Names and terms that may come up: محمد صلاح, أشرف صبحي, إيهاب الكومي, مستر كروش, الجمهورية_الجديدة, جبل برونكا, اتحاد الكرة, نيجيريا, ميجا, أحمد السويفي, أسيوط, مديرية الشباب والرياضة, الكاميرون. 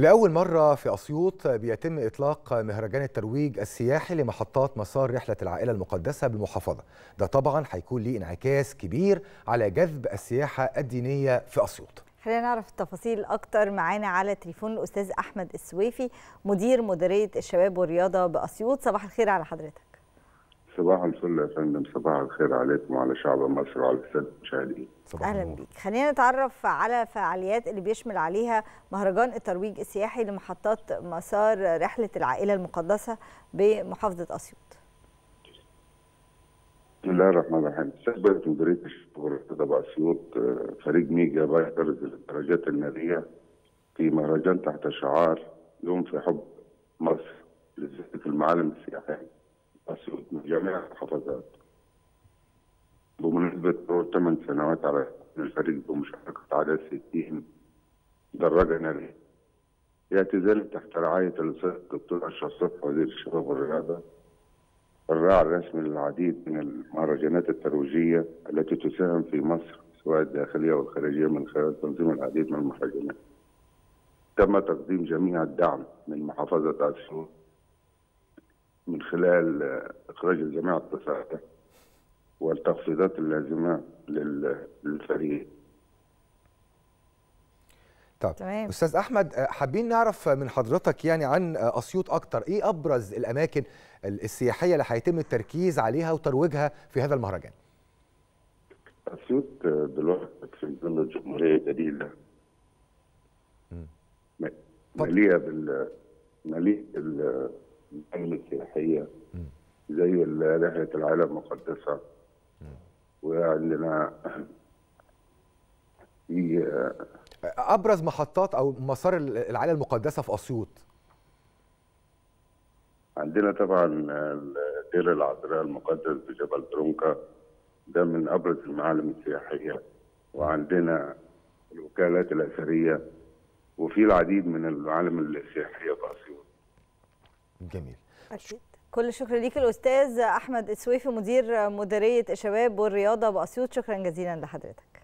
لأول مرة في أسيوط بيتم إطلاق مهرجان الترويج السياحي لمحطات مسار رحلة العائلة المقدسة بالمحافظة. ده طبعا هيكون ليه انعكاس كبير على جذب السياحة الدينية في أسيوط. خلينا نعرف التفاصيل أكتر. معانا على تليفون الأستاذ أحمد السويفي، مديرية الشباب والرياضة بأسيوط. صباح الخير على حضرتك. صباح الفل يا فندم، صباح الخير عليكم وعلى شعب مصر وعلى السادة المشاهدين. أهلا بيك. خلينا نتعرف على فعاليات اللي بيشمل عليها مهرجان الترويج السياحي لمحطات مسار رحلة العائلة المقدسة بمحافظة أسيوط. بسم الله الرحمن الرحيم. استقبلت مديرية الشباب بأسيوط فريق ميجا بيحضر الدرجات النارية في مهرجان تحت شعار يوم في حب مصر لزيارة المعالم السياحية أسيوط من جميع المحافظات. بمناسبة مرور 8 سنوات على الفريق بمشاركة عدد 60 درجة نارية، يأتي ذلك تحت رعاية الأستاذ الدكتور أشرف صبحي وزير الشباب والرياضة، الراعي الرسمي للعديد من المهرجانات الترويجية التي تساهم في مصر سواء الداخلية والخارجية من خلال تنظيم العديد من المهرجانات. تم تقديم جميع الدعم من محافظة أسيوط من خلال إخراج جميع التساعدات والتخفيضات اللازمة للفريق. طب تمام. أستاذ أحمد، حابين نعرف من حضرتك يعني عن أسيوط أكتر. إيه أبرز الأماكن السياحية اللي هيتم التركيز عليها وترويجها في هذا المهرجان؟ أسيوط دلوقتي في ظل الجمهورية الجديدة مليئة المعالم السياحية زي رحلة العائلة المقدسة، وعندنا أبرز محطات أو مسار العائلة المقدسة في أسيوط. عندنا طبعا الديرة العذراء المقدس بجبل برونكا، ده من أبرز المعالم السياحية، وعندنا الوكالات الأثرية، وفي العديد من المعالم السياحية في أسيوط. جميل. أكيد. كل شكر ليك الأستاذ أحمد السويفي، مديرية الشباب والرياضة بأسيوط. شكرا جزيلا لحضرتك.